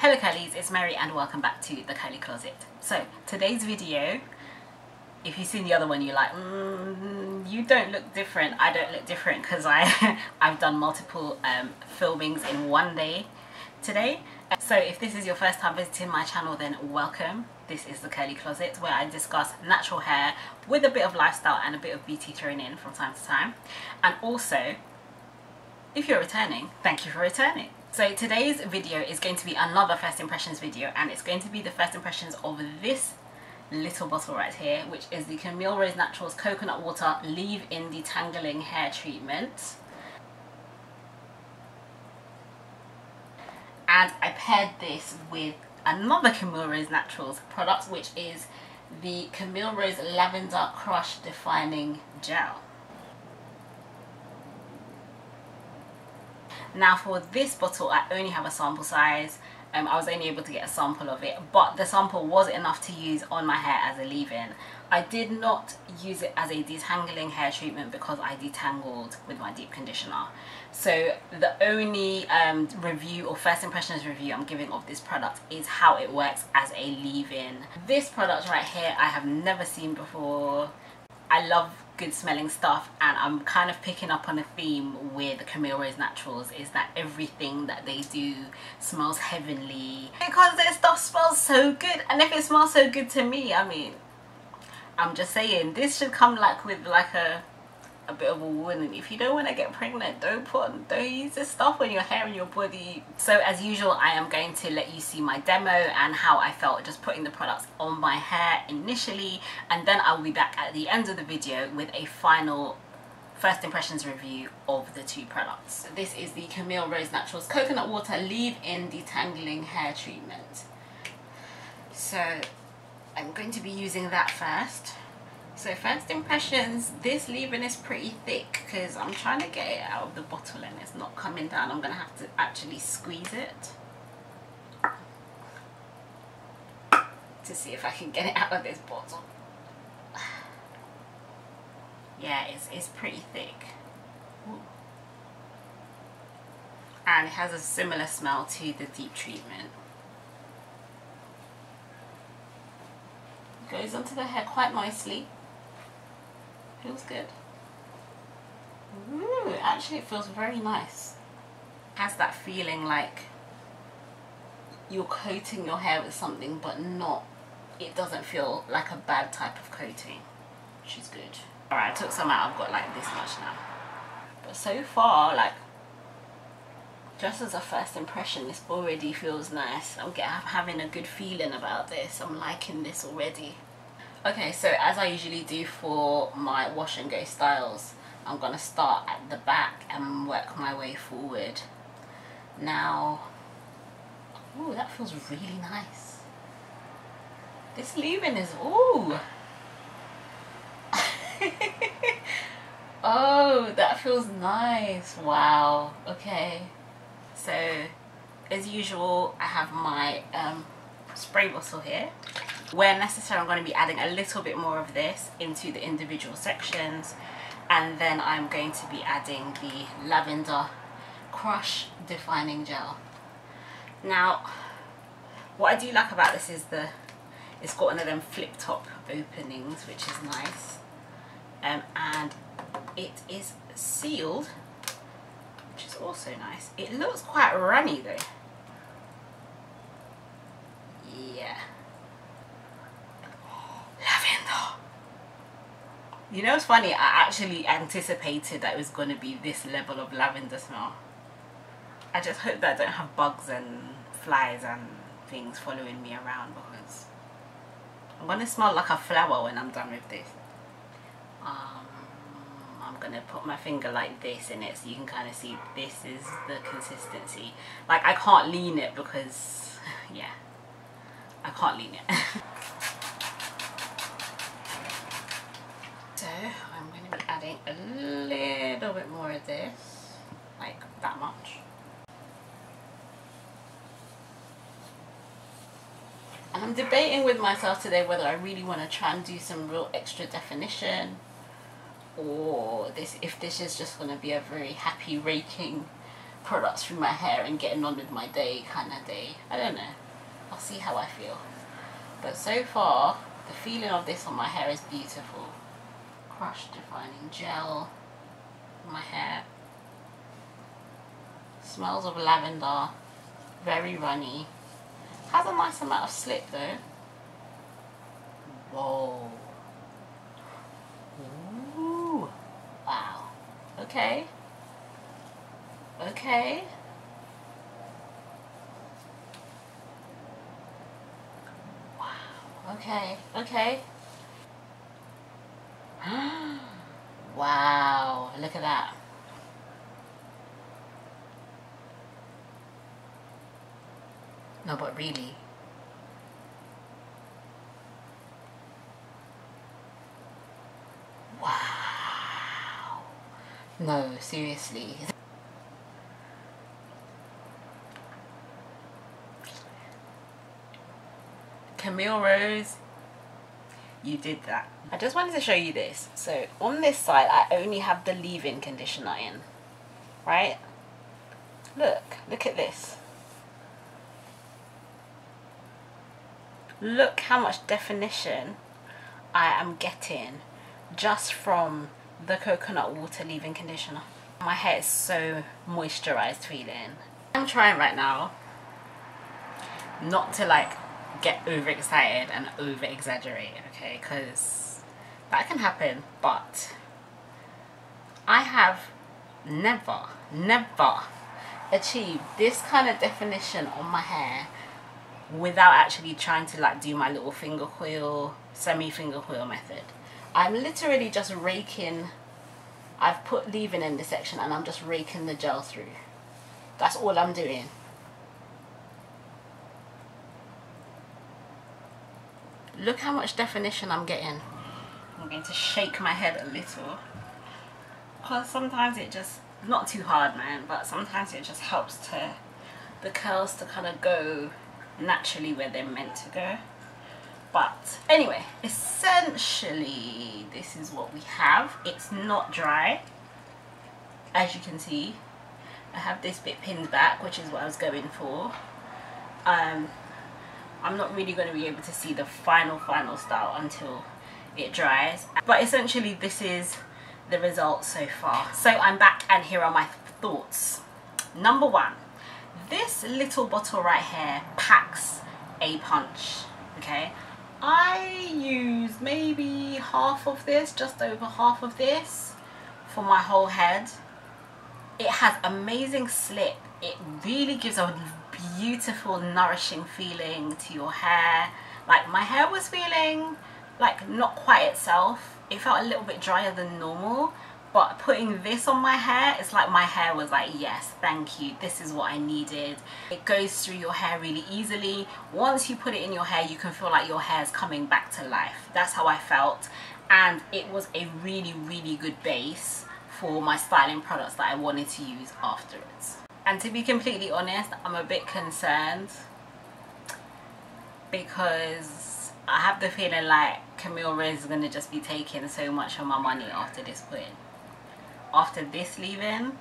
Hello Curlies, it's Mary and welcome back to The Curly Closet. So today's video, if you've seen the other one you're like, you don't look different. I don't look different because I've done multiple filmings in one day today. So if this is your first time visiting my channel, then welcome. This is The Curly Closet, where I discuss natural hair with a bit of lifestyle and a bit of beauty thrown in from time to time. And also, if you're returning, thank you for returning. So today's video is going to be another first impressions video, and it's going to be the first impressions of this little bottle right here, which is the Camille Rose Naturals Coconut Water Leave-In Detangling Hair Treatment. And I paired this with another Camille Rose Naturals product, which is the Camille Rose Lavender Crush Defining Gel. Now for this bottle, I only have a sample size. I was only able to get a sample of it, but the sample was enough to use on my hair as a leave-in. I did not use it as a detangling hair treatment because I detangled with my deep conditioner. So the only review or first impressions review I'm giving of this product is how it works as a leave-in. This product right here I have never seen before. I love good smelling stuff, and I'm kind of picking up on a theme with Camille Rose Naturals, is that everything that they do smells heavenly because their stuff smells so good. And if it smells so good to me, I mean, I'm just saying, this should come like with like a bit of a warning. If you don't want to get pregnant, don't use this stuff on your hair and your body. So as usual, I am going to let you see my demo and how I felt just putting the products on my hair initially, and then I'll be back at the end of the video with a final first impressions review of the two products. This is the Camille Rose Naturals Coconut Water Leave-In Detangling Hair Treatment. So I'm going to be using that first. So first impressions, this leave-in is pretty thick because I'm trying to get it out of the bottle and it's not coming down. I'm going to have to actually squeeze it to see if I can get it out of this bottle. Yeah, it's pretty thick. Ooh. And it has a similar smell to the deep treatment. Goes onto the hair quite nicely. Feels good. Ooh, actually it feels very nice. Has that feeling like you're coating your hair with something, but not, it doesn't feel like a bad type of coating, which is good. Alright, I took some out, I've got like this much now. But so far, like, just as a first impression, this already feels nice. I'm having a good feeling about this. I'm liking this already. Okay, so as I usually do for my wash and go styles, I'm going to start at the back and work my way forward. Now, ooh, that feels really nice. This leave-in is, ooh. Oh, that feels nice. Wow, okay. So, as usual, I have my spray bottle here. Where necessary, I'm going to be adding a little bit more of this into the individual sections. And then I'm going to be adding the Lavender Crush Defining Gel. Now, what I do like about this is it's got one of them flip top openings, which is nice. And it is sealed, which is also nice. It looks quite runny though. Yeah. Lavender. You know, it's funny, I actually anticipated that it was going to be this level of lavender smell. I just hope that I don't have bugs and flies and things following me around, because I'm going to smell like a flower when I'm done with this. I'm going to put my finger like this in it so you can kind of see this is the consistency. Like, I can't lean it because, yeah, I can't lean it. So I'm going to be adding a little bit more of this, like that much. And I'm debating with myself today whether I really want to try and do some real extra definition, or this, if this is just going to be a very happy raking products through my hair and getting on with my day kind of day. I don't know. I'll see how I feel. But so far, the feeling of this on my hair is beautiful. Crush Defining Gel on my hair. Smells of lavender. Very runny. Has a nice amount of slip though. Whoa. Ooh. Wow. Okay. Okay. Wow. Okay. Okay. Wow. Look at that. No, but really. Wow. No, seriously. Camille Rose, you did that. I just wanted to show you this. So on this side, I only have the leave-in conditioner in, right? Look at this. Look how much definition I am getting just from the coconut water leave-in conditioner. My hair is so moisturized feeling. I'm trying right now not to like get overexcited and over-exaggerate, okay, because that can happen, but I have never achieved this kind of definition on my hair without actually trying to like do my little finger coil, semi-finger coil method. I'm literally just raking. I've put leave-in in this section and I'm just raking the gel through. That's all I'm doing. Look how much definition I'm getting. I'm going to shake my head a little, because sometimes it just, not too hard man, but sometimes it just helps to the curls to kind of go naturally where they're meant to go. But anyway, essentially this is what we have. It's not dry, as you can see. I have this bit pinned back, which is what I was going for. I'm not really going to be able to see the final style until it dries, but essentially this is the result so far. So I'm back and here are my thoughts. Number one, this little bottle right here packs a punch, okay? I use maybe half of this, just over half of this for my whole head. It has amazing slip. It really gives a beautiful nourishing feeling to your hair. Like my hair was feeling like not quite itself. It felt a little bit drier than normal, but putting this on my hair, it's like my hair was like, yes, thank you, this is what I needed. It goes through your hair really easily. Once you put it in your hair, you can feel like your hair is coming back to life. That's how I felt, and it was a really good base for my styling products that I wanted to use afterwards. And to be completely honest, I'm a bit concerned because I have the feeling like Camille Rose is going to just be taking so much of my money after this point. After this leave-in,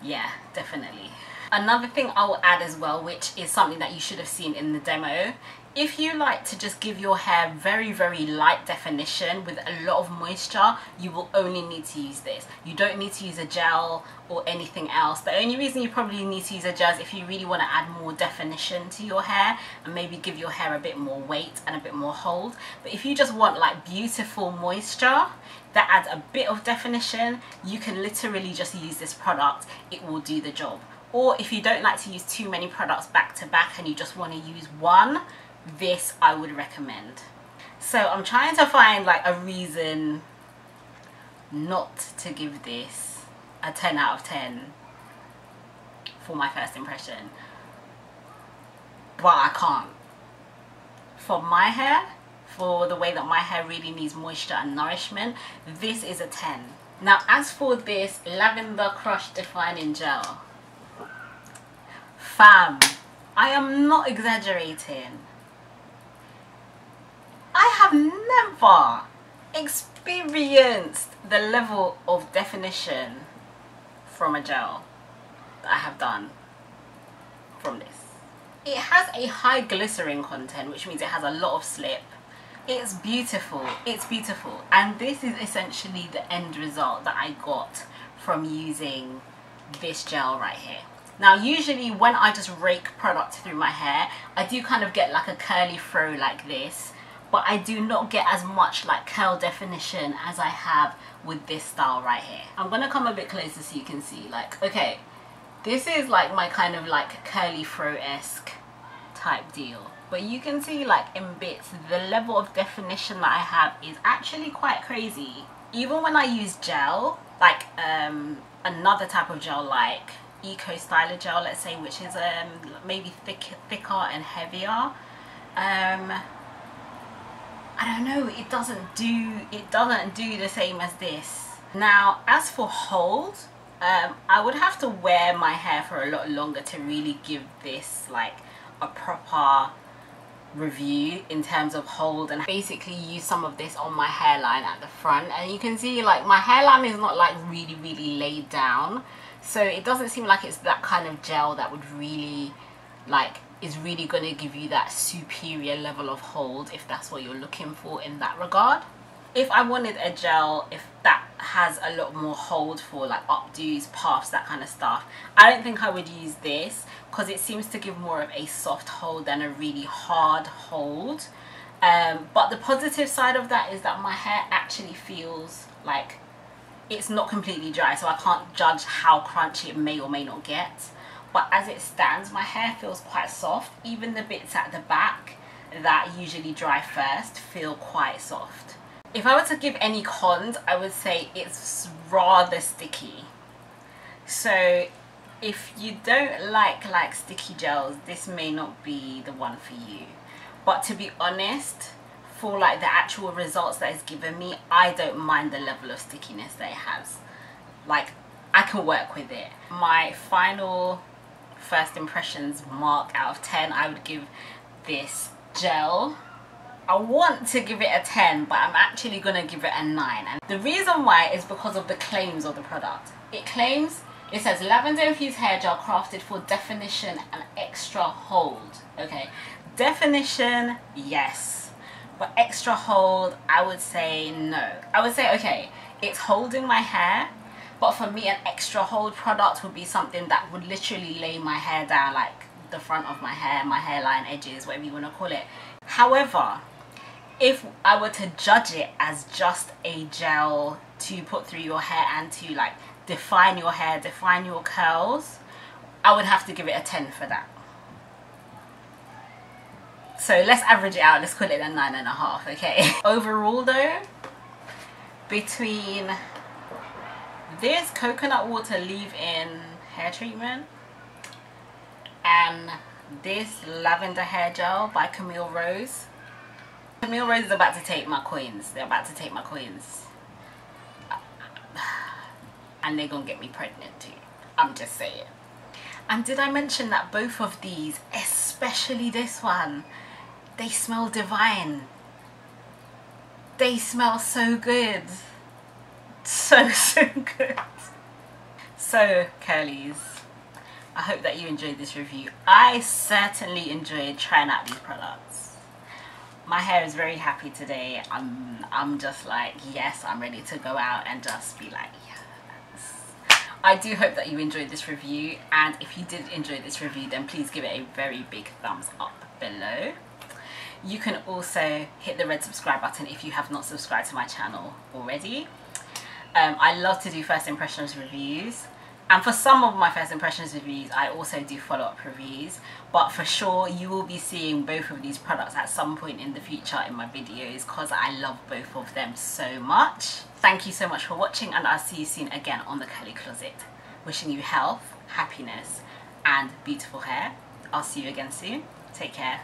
yeah, definitely. Another thing I will add as well, which is something that you should have seen in the demo, if you like to just give your hair very light definition with a lot of moisture, you will only need to use this. You don't need to use a gel or anything else. The only reason you probably need to use a gel is if you really want to add more definition to your hair and maybe give your hair a bit more weight and a bit more hold. But if you just want like beautiful moisture that adds a bit of definition, you can literally just use this product. It will do the job. Or if you don't like to use too many products back to back and you just want to use one, this I would recommend. So I'm trying to find like a reason not to give this a 10 out of 10 for my first impression, but I can't. For my hair, for the way that my hair really needs moisture and nourishment, this is a 10. Now as for this Lavender Crush Defining Gel, fam, I am not exaggerating. I have never experienced the level of definition from a gel. that I have done from this. It has a high glycerin content, which means it has a lot of slip. It's beautiful, it's beautiful. And this is essentially the end result that I got from using this gel right here. Now usually when I just rake product through my hair, I do kind of get like a curly fro like this, but I do not get as much like curl definition as I have with this style right here. I'm gonna come a bit closer so you can see, like, okay, this is like my kind of like curly fro-esque type deal. But you can see like in bits, the level of definition that I have is actually quite crazy. Even when I use gel, like another type of gel like Eco Styler gel, let's say, which is maybe thicker and heavier, I don't know, it doesn't do the same as this. Now as for hold, I would have to wear my hair for a lot longer to really give this like a proper review in terms of hold, and basically use some of this on my hairline at the front, and you can see like my hairline is not like really laid down, so it doesn't seem like it's that kind of gel that would really like is really going to give you that superior level of hold, if that's what you're looking for in that regard. If I wanted a gel if that has a lot more hold for like updos, puffs, that kind of stuff, I don't think I would use this because it seems to give more of a soft hold than a really hard hold. But the positive side of that is that my hair actually feels like it's not completely dry, so I can't judge how crunchy it may or may not get. But as it stands, my hair feels quite soft. Even the bits at the back that usually dry first feel quite soft. If I were to give any cons, I would say it's rather sticky. So if you don't like sticky gels, this may not be the one for you. But to be honest, for like the actual results that it's given me, I don't mind the level of stickiness that it has. Like, I can work with it. My final first impressions mark out of 10, I would give this gel, I want to give it a 10, but I'm actually gonna give it a 9. And the reason why is because of the claims of the product. It claims, it says lavender infused hair gel crafted for definition and extra hold. Okay, definition, yes, but extra hold, I would say no. I would say, okay, it's holding my hair, but for me, an extra hold product would be something that would literally lay my hair down, like the front of my hair, my hairline, edges, whatever you want to call it. However, if I were to judge it as just a gel to put through your hair and to like define your hair, define your curls, I would have to give it a 10 for that. So let's average it out, let's call it a 9.5, okay? Overall though, between this coconut water leave-in hair treatment and this lavender hair gel by Camille Rose, Camille Rose is about to take my coins. They're about to take my coins, and they're gonna get me pregnant too, I'm just saying. And did I mention that both of these, especially this one, they smell divine. They smell so good, so good. So curlies, I hope that you enjoyed this review. I certainly enjoyed trying out these products. My hair is very happy today. I'm just like, yes, I'm ready to go out and just be like, yes. I do hope that you enjoyed this review, and if you did enjoy this review, then please give it a very big thumbs up below. You can also hit the red subscribe button if you have not subscribed to my channel already. I love to do first impressions reviews, and for some of my first impressions reviews I also do follow-up reviews, but for sure you will be seeing both of these products at some point in the future in my videos because I love both of them so much. Thank you so much for watching, and I'll see you soon again on The Curly Closet. Wishing you health, happiness and beautiful hair. I'll see you again soon. Take care.